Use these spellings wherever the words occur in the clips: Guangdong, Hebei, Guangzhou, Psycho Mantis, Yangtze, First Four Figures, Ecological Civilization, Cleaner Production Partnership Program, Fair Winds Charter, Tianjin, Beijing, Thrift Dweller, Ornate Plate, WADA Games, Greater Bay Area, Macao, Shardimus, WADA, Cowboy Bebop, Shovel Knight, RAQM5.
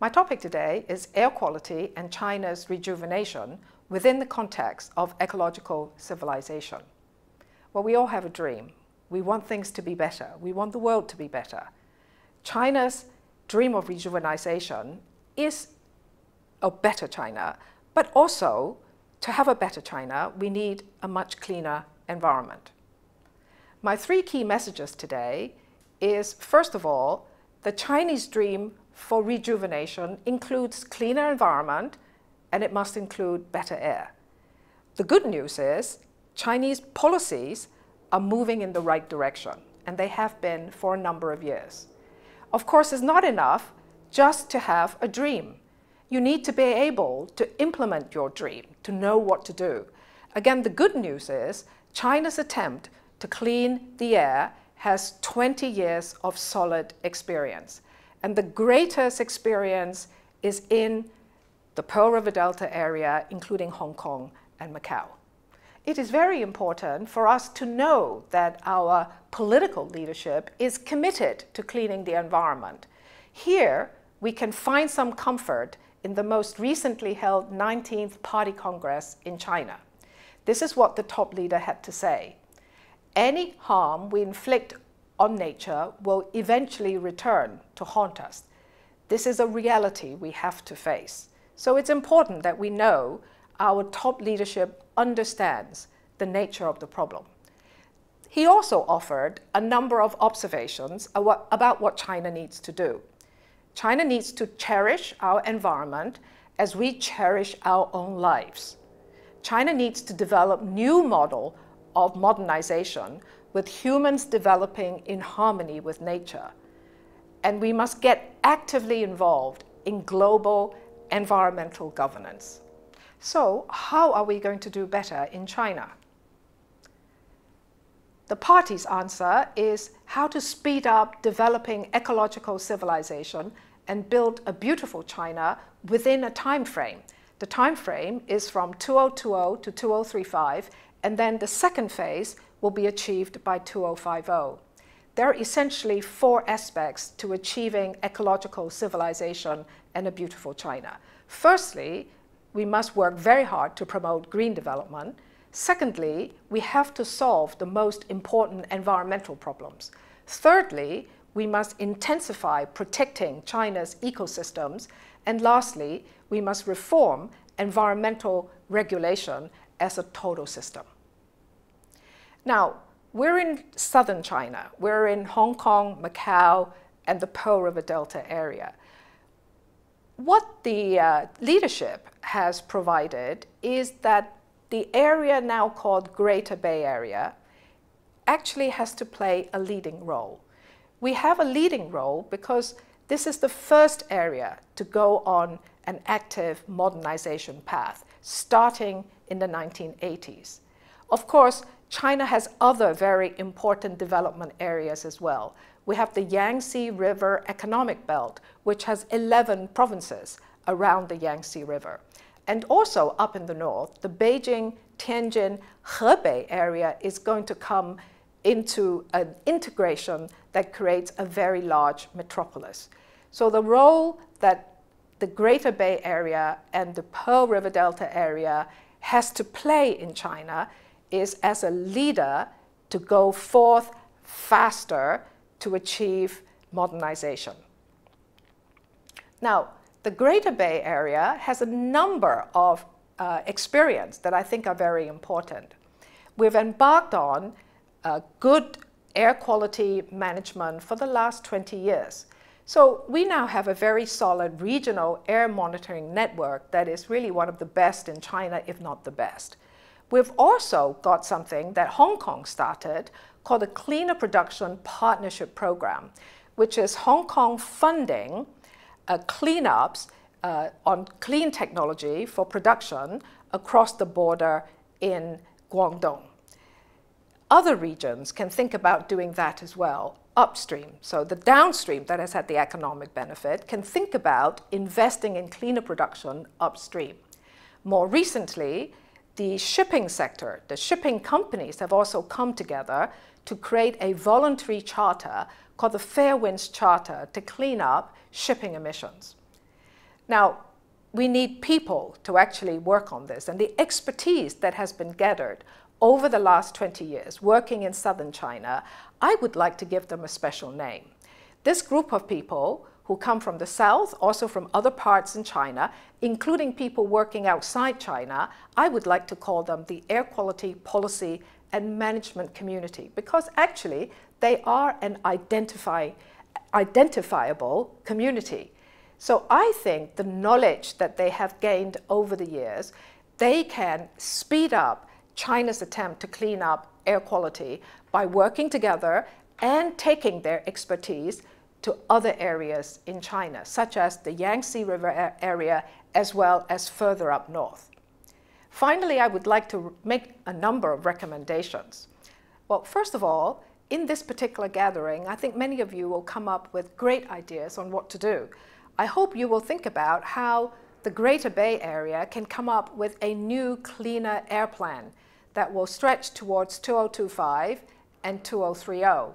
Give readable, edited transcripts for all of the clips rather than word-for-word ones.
My topic today is air quality and China's rejuvenation within the context of ecological civilization. Well, we all have a dream. We want things to be better. We want the world to be better. China's dream of rejuvenation is a better China, but also to have a better China, we need a much cleaner environment. My three key messages today is, first of all, the Chinese dream for rejuvenation includes cleaner environment, and it must include better air. The good news is Chinese policies are moving in the right direction, and they have been for a number of years. Of course, it's not enough just to have a dream. You need to be able to implement your dream, to know what to do. Again, the good news is China's attempt to clean the air has 20 years of solid experience. And the greatest experience is in the Pearl River Delta area, including Hong Kong and Macau. It is very important for us to know that our political leadership is committed to cleaning the environment. Here, we can find some comfort in the most recently held 19th Party Congress in China. This is what the top leader had to say. Any harm we inflict on nature will eventually return to haunt us. This is a reality we have to face. So it's important that we know our top leadership understands the nature of the problem. He also offered a number of observations about what China needs to do. China needs to cherish our environment as we cherish our own lives. China needs to develop new model of modernization with humans developing in harmony with nature. And we must get actively involved in global environmental governance. So how are we going to do better in China? The party's answer is how to speed up developing ecological civilization and build a beautiful China within a time frame. The time frame is from 2020 to 2035, and then the second phase will be achieved by 2050. There are essentially four aspects to achieving ecological civilization and a beautiful China. Firstly, we must work very hard to promote green development. Secondly, we have to solve the most important environmental problems. Thirdly, we must intensify protecting China's ecosystems. And lastly, we must reform environmental regulation as a total system. Now, we're in southern China. We're in Hong Kong, Macau, and the Pearl River Delta area. What the leadership has provided is that the area now called Greater Bay Area actually has to play a leading role. We have a leading role because this is the first area to go on an active modernization path, starting in the 1980s. Of course, China has other very important development areas as well. We have the Yangtze River Economic Belt, which has 11 provinces around the Yangtze River. And also up in the north, the Beijing, Tianjin, Hebei area is going to come into an integration that creates a very large metropolis. So the role that the Greater Bay Area and the Pearl River Delta area has to play in China is as a leader to go forth faster to achieve modernization. Now, the Greater Bay Area has a number of experiences that I think are very important. We've embarked on good air quality management for the last 20 years. So we now have a very solid regional air monitoring network that is really one of the best in China, if not the best. We've also got something that Hong Kong started called the Cleaner Production Partnership Program, which is Hong Kong funding cleanups on clean technology for production across the border in Guangdong. Other regions can think about doing that as well, upstream. So the downstream that has had the economic benefit can think about investing in cleaner production upstream. More recently, the shipping sector, the shipping companies have also come together to create a voluntary charter called the Fair Winds Charter to clean up shipping emissions. Now, we need people to actually work on this, and the expertise that has been gathered over the last 20 years working in southern China, I would like to give them a special name. This group of people who come from the south, also from other parts in China, including people working outside China, I would like to call them the air quality policy and management community, because actually they are an identifiable community. So I think the knowledge that they have gained over the years, they can speed up China's attempt to clean up air quality by working together and taking their expertise to other areas in China, such as the Yangtze River area, as well as further up north. Finally, I would like to make a number of recommendations. Well, first of all, in this particular gathering, I think many of you will come up with great ideas on what to do. I hope you will think about how the Greater Bay Area can come up with a new cleaner air plan that will stretch towards 2025 and 2030.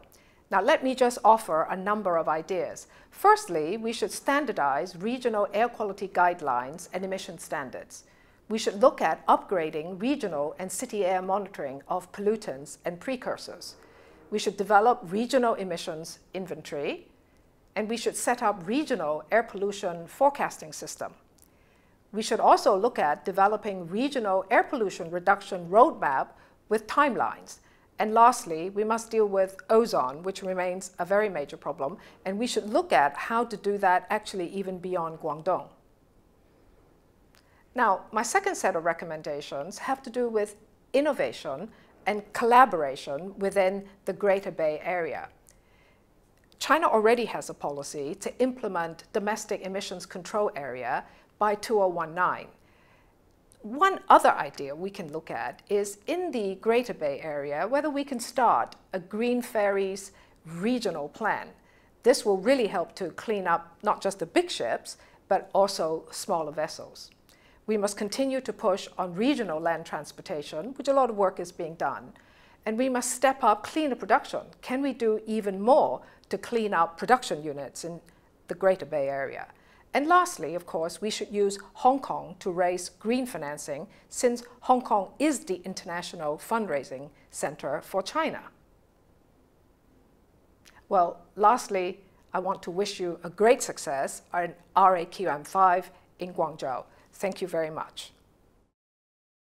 Now, let me just offer a number of ideas. Firstly, we should standardize regional air quality guidelines and emission standards. We should look at upgrading regional and city air monitoring of pollutants and precursors. We should develop regional emissions inventory, and we should set up regional air pollution forecasting system. We should also look at developing regional air pollution reduction roadmap with timelines. And lastly, we must deal with ozone, which remains a very major problem, and we should look at how to do that actually even beyond Guangdong. Now, my second set of recommendations have to do with innovation and collaboration within the Greater Bay Area. China already has a policy to implement domestic emissions control area by 2019. One other idea we can look at is in the Greater Bay Area, whether we can start a Green Ferries regional plan. This will really help to clean up not just the big ships, but also smaller vessels. We must continue to push on regional land transportation, which a lot of work is being done. And we must step up cleaner production. Can we do even more to clean up production units in the Greater Bay Area? And lastly, of course, we should use Hong Kong to raise green financing, since Hong Kong is the international fundraising center for China. Well, lastly, I want to wish you a great success at RAQM5 in Guangzhou. Thank you very much.